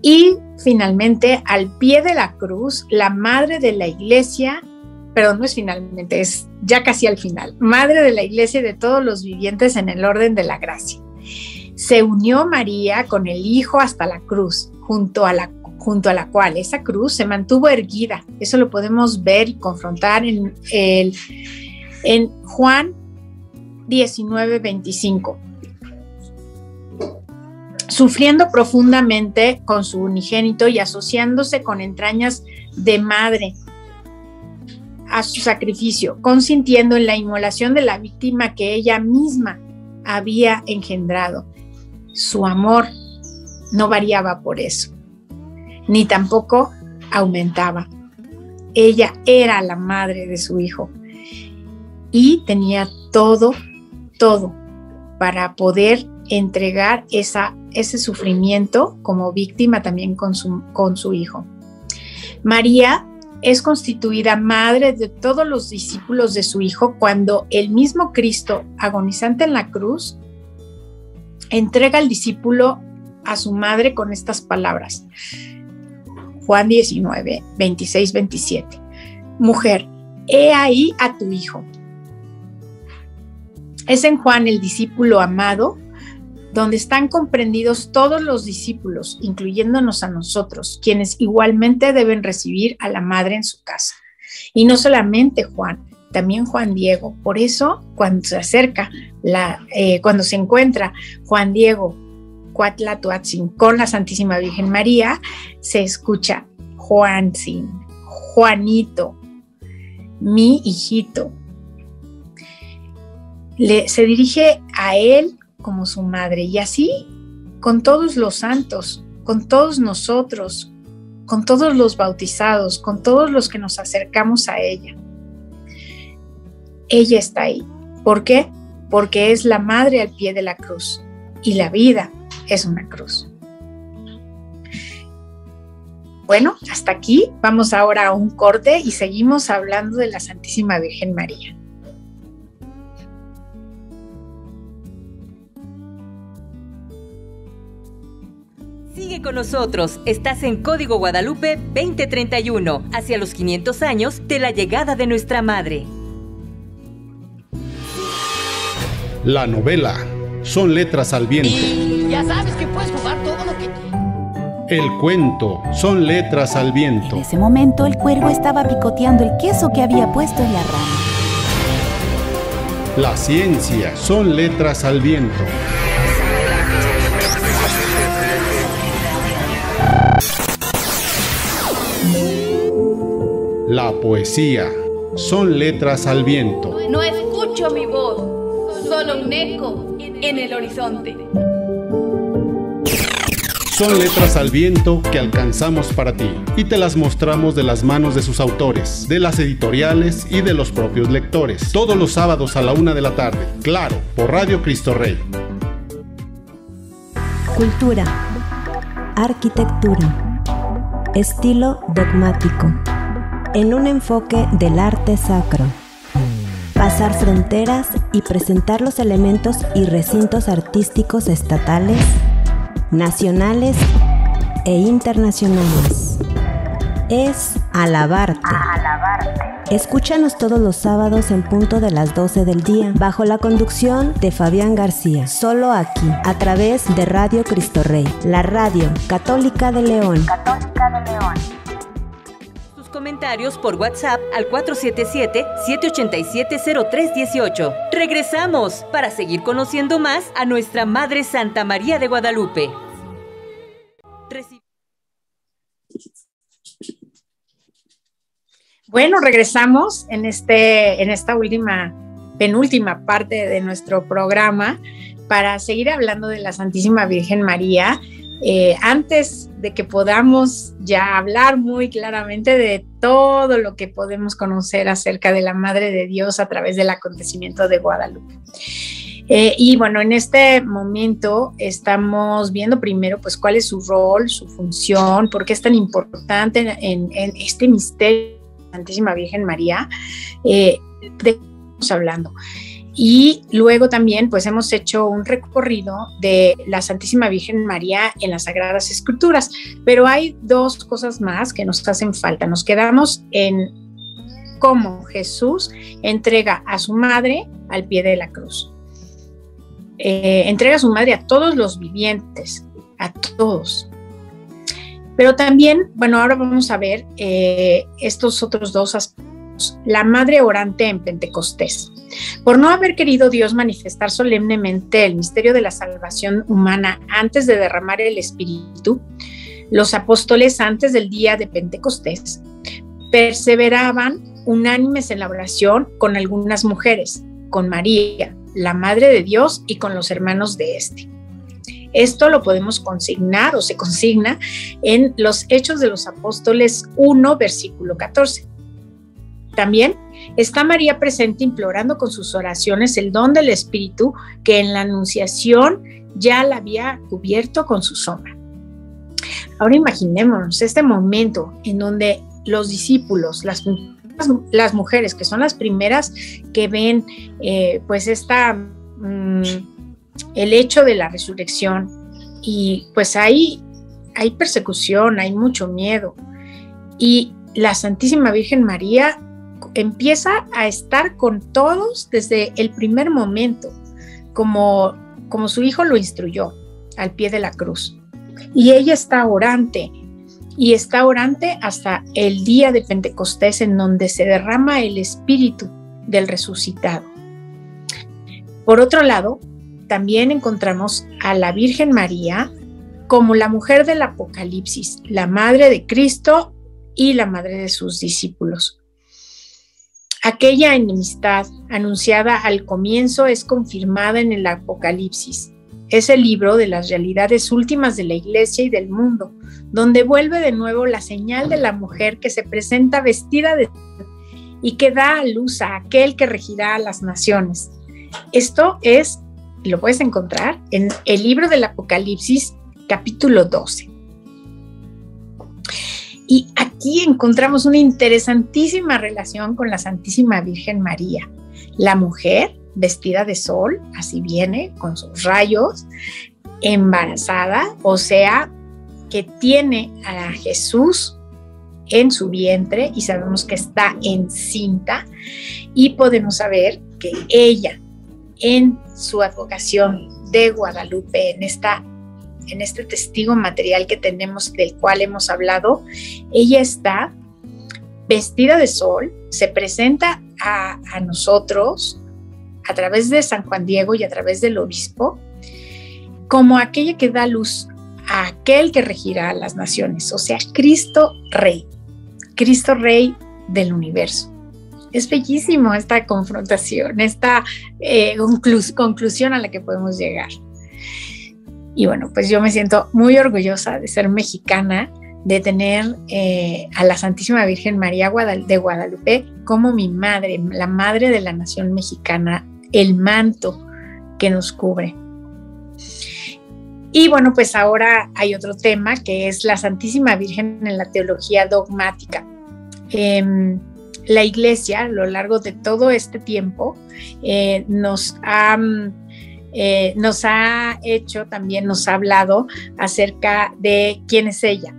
y finalmente, al pie de la cruz, la madre de la iglesia, perdón, no es finalmente, es ya casi al final, madre de la iglesia y de todos los vivientes en el orden de la gracia. Se unió María con el Hijo hasta la cruz, junto a la cual esa cruz se mantuvo erguida. Eso lo podemos ver y confrontar en Juan 19:25. Sufriendo profundamente con su unigénito y asociándose con entrañas de madre a su sacrificio, consintiendo en la inmolación de la víctima que ella misma había engendrado. Su amor no variaba por eso, ni tampoco aumentaba. Ella era la madre de su hijo y tenía todo para poder entregar ese sufrimiento como víctima también con su hijo. María es constituida madre de todos los discípulos de su hijo cuando el mismo Cristo, agonizante en la cruz, entrega al discípulo a su madre con estas palabras. Juan 19, 26, 27. Mujer, he ahí a tu hijo. Es en Juan el discípulo amado, donde están comprendidos todos los discípulos, incluyéndonos a nosotros, quienes igualmente deben recibir a la madre en su casa. Y no solamente Juan, también Juan Diego. Por eso, cuando se acerca, cuando se encuentra Juan Diego Cuatlatuatzin con la Santísima Virgen María, se escucha Juancín, Juanito, mi hijito. Se dirige a él como su madre, y así con todos los santos, con todos nosotros, con todos los bautizados, con todos los que nos acercamos a ella. Ella está ahí. ¿Por qué? Porque es la madre al pie de la cruz, y la vida es una cruz. Bueno, hasta aquí. Vamos ahora a un corte y seguimos hablando de la Santísima Virgen María. Sigue con nosotros, estás en Código Guadalupe 2031, hacia los 500 años de la llegada de nuestra madre. La novela, son letras al viento. Y ya sabes que puedes jugar todo lo que... El cuento, son letras al viento. En ese momento el cuervo estaba picoteando el queso que había puesto en la rama. La ciencia, son letras al viento. La poesía, son letras al viento. No escucho mi voz, solo un eco en el horizonte. Son letras al viento que alcanzamos para ti y te las mostramos de las manos de sus autores, de las editoriales y de los propios lectores. Todos los sábados a la 1:00 p.m, claro, por Radio Cristo Rey. Cultura, arquitectura, estilo dogmático, en un enfoque del arte sacro, pasar fronteras y presentar los elementos y recintos artísticos estatales, nacionales e internacionales. Es Alabarte. Escúchanos todos los sábados en punto de las 12 del día, bajo la conducción de Fabián García, solo aquí, a través de Radio Cristo Rey, la radio católica de León. Sus comentarios por WhatsApp al 477-787-0318. Regresamos para seguir conociendo más a nuestra Madre Santa María de Guadalupe. Bueno, regresamos en esta penúltima parte de nuestro programa para seguir hablando de la Santísima Virgen María. Antes de que podamos ya hablar muy claramente de todo lo que podemos conocer acerca de la Madre de Dios a través del acontecimiento de Guadalupe. Y bueno, en este momento estamos viendo primero pues cuál es su rol, su función, por qué es tan importante en este misterio Santísima Virgen María, de qué estamos hablando. Y luego también pues hemos hecho un recorrido de la Santísima Virgen María en las Sagradas Escrituras, pero hay dos cosas más que nos hacen falta. Nos quedamos en cómo Jesús entrega a su madre al pie de la cruz. Entrega a su madre a todos los vivientes, a todos. Pero también, bueno, ahora vamos a ver estos otros dos aspectos. La madre orante en Pentecostés. Por no haber querido Dios manifestar solemnemente el misterio de la salvación humana antes de derramar el Espíritu, los apóstoles antes del día de Pentecostés perseveraban unánimes en la oración con algunas mujeres, con María, la Madre de Dios, y con los hermanos de este. Esto lo podemos consignar o se consigna en los Hechos de los Apóstoles 1, versículo 14. También está María presente implorando con sus oraciones el don del Espíritu que en la Anunciación ya la había cubierto con su sombra. Ahora imaginémonos este momento en donde los discípulos, las mujeres que son las primeras que ven pues esta... el hecho de la resurrección, y pues ahí hay persecución, hay mucho miedo, y la Santísima Virgen María empieza a estar con todos desde el primer momento, como su hijo lo instruyó al pie de la cruz, y ella está orante hasta el día de Pentecostés, en donde se derrama el Espíritu del resucitado. Por otro lado, también encontramos a la Virgen María como la mujer del Apocalipsis, la madre de Cristo y la madre de sus discípulos. Aquella enemistad anunciada al comienzo es confirmada en el Apocalipsis. Es el libro de las realidades últimas de la Iglesia y del mundo, donde vuelve de nuevo la señal de la mujer que se presenta vestida de y que da a luz a aquel que regirá a las naciones. Esto es, lo puedes encontrar en el libro del Apocalipsis, capítulo 12. Y aquí encontramos una interesantísima relación con la Santísima Virgen María. La mujer vestida de sol, así viene, con sus rayos, embarazada, o sea, que tiene a Jesús en su vientre y sabemos que está encinta, y podemos saber que ella, en su advocación de Guadalupe, en este testigo material que tenemos, del cual hemos hablado, ella está vestida de sol, se presenta a nosotros a través de San Juan Diego y a través del obispo, como aquella que da luz a aquel que regirá a las naciones, o sea, Cristo Rey del universo. Es bellísimo esta confrontación, esta conclusión a la que podemos llegar. Y bueno, pues yo me siento muy orgullosa de ser mexicana, de tener a la Santísima Virgen María de Guadalupe como mi madre, la madre de la nación mexicana, el manto que nos cubre. Y bueno, pues ahora hay otro tema que es la Santísima Virgen en la teología dogmática. la Iglesia a lo largo de todo este tiempo nos ha hecho también, nos ha hablado acerca de quién es ella.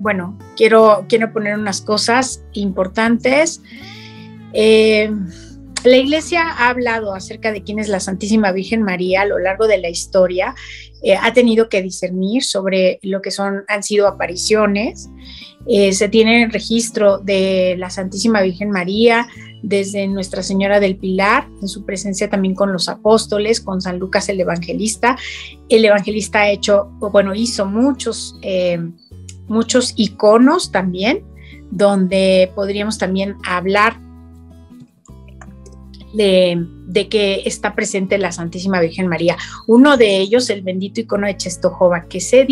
Bueno, quiero poner unas cosas importantes. La Iglesia ha hablado acerca de quién es la Santísima Virgen María a lo largo de la historia. Ha tenido que discernir sobre lo que han sido apariciones. Se tiene registro de la Santísima Virgen María desde Nuestra Señora del Pilar, en su presencia también con los apóstoles, con San Lucas el Evangelista. El Evangelista hizo muchos iconos también, donde podríamos también hablar de que está presente la Santísima Virgen María. Uno de ellos, el bendito icono de Chestojova, que se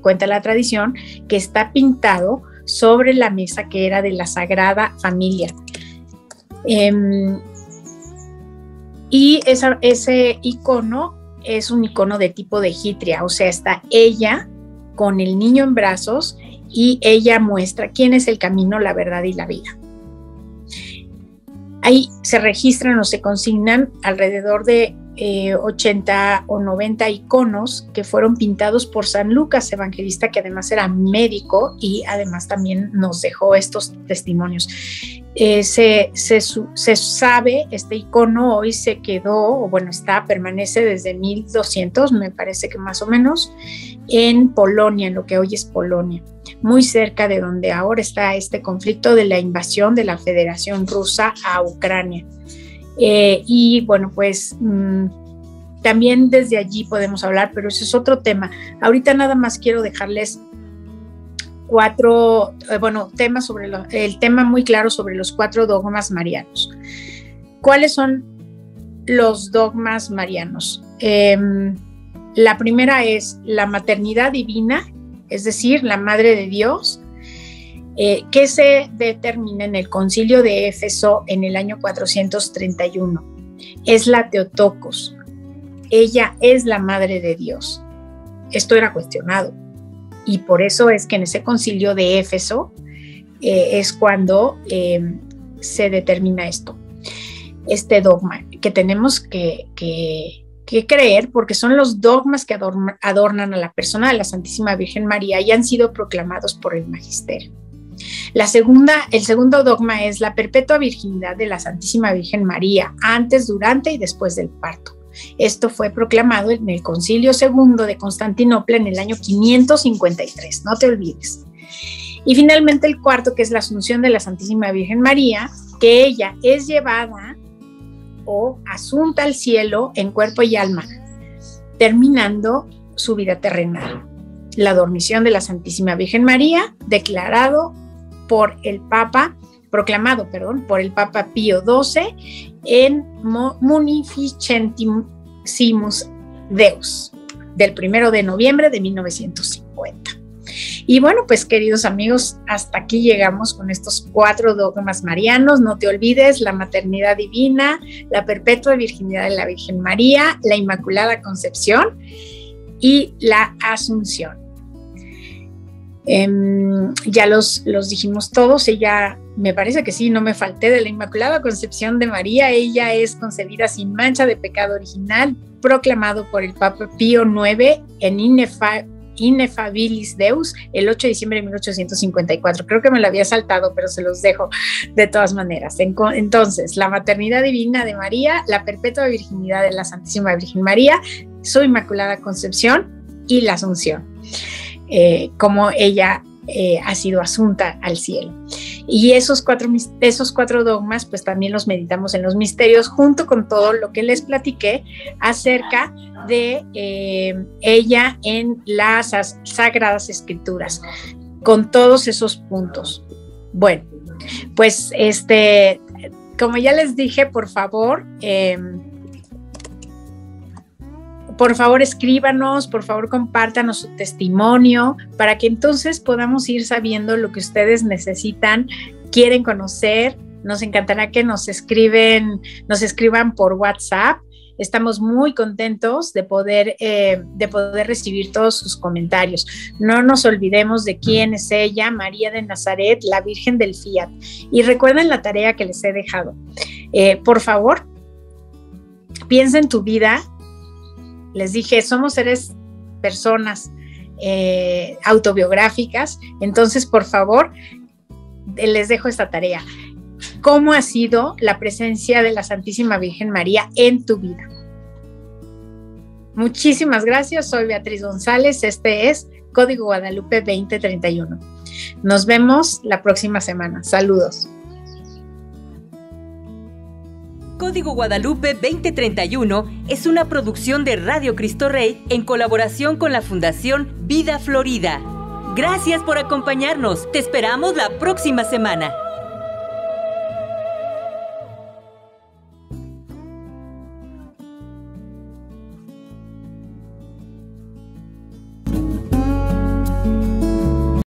cuenta la tradición, que está pintado sobre la mesa que era de la Sagrada Familia. Y ese icono es un icono de tipo de Hitria, o sea, está ella con el niño en brazos y ella muestra quién es el camino, la verdad y la vida. Ahí se registran o se consignan alrededor de 80 o 90 iconos que fueron pintados por San Lucas Evangelista, que además era médico y además también nos dejó estos testimonios. Se sabe, este icono hoy se quedó, o bueno, permanece desde 1200, me parece que más o menos, en Polonia, en lo que hoy es Polonia, muy cerca de donde ahora está este conflicto de la invasión de la Federación Rusa a Ucrania. Y bueno, pues también desde allí podemos hablar, pero ese es otro tema. Ahorita nada más quiero dejarles temas sobre el tema muy claro sobre los 4 dogmas marianos. ¿Cuáles son los dogmas marianos? La primera es la maternidad divina, es decir, la Madre de Dios, que se determina en el Concilio de Éfeso en el año 431. Es la Teotocos. Ella es la Madre de Dios. Esto era cuestionado. Y por eso es que en ese Concilio de Éfeso es cuando se determina esto. Este dogma que tenemos que creer, porque son los dogmas que adornan a la persona de la Santísima Virgen María y han sido proclamados por el Magisterio. El segundo dogma es la perpetua virginidad de la Santísima Virgen María antes, durante y después del parto. Esto fue proclamado en el Concilio Segundo de Constantinopla en el año 553, no te olvides. Y finalmente el cuarto, que es la asunción de la Santísima Virgen María, que ella es llevada o asunta al cielo en cuerpo y alma, terminando su vida terrenal. La dormición de la Santísima Virgen María, proclamado por el Papa Pío XII en Munificentissimus Deus, del 1 de noviembre de 1950. Y bueno, pues queridos amigos, hasta aquí llegamos con estos 4 dogmas marianos. No te olvides, la maternidad divina, la perpetua virginidad de la Virgen María, la Inmaculada Concepción y la Asunción. Ya los dijimos todos. Ella, me parece que sí, no me falté, de la Inmaculada Concepción de María. Ella es concebida sin mancha de pecado original, proclamado por el Papa Pío IX en Ineffabilis Deus el 8 de diciembre de 1854. Creo que me lo había saltado, pero se los dejo de todas maneras. Entonces, la maternidad divina de María, la perpetua virginidad de la Santísima Virgen María, su Inmaculada Concepción y la Asunción, como ella ha sido asunta al cielo. Y esos cuatro dogmas pues también los meditamos en los misterios, junto con todo lo que les platiqué acerca de ella en las Sagradas Escrituras, con todos esos puntos. Bueno, pues como ya les dije, por favor escríbanos, por favor compártanos su testimonio, para que entonces podamos ir sabiendo lo que ustedes necesitan, quieren conocer. Nos encantará que nos escriban por WhatsApp Estamos muy contentos de poder recibir todos sus comentarios. No nos olvidemos de quién es ella, María de Nazaret, la Virgen del Fiat. Y recuerden la tarea que les he dejado. Por favor, piensa en tu vida. Les dije, somos seres, personas autobiográficas. Entonces, por favor, les dejo esta tarea. ¿Cómo ha sido la presencia de la Santísima Virgen María en tu vida? Muchísimas gracias, soy Beatriz González, este es Código Guadalupe 2031. Nos vemos la próxima semana. Saludos. Código Guadalupe 2031 es una producción de Radio Cristo Rey en colaboración con la Fundación Vida Florida. Gracias por acompañarnos. Te esperamos la próxima semana.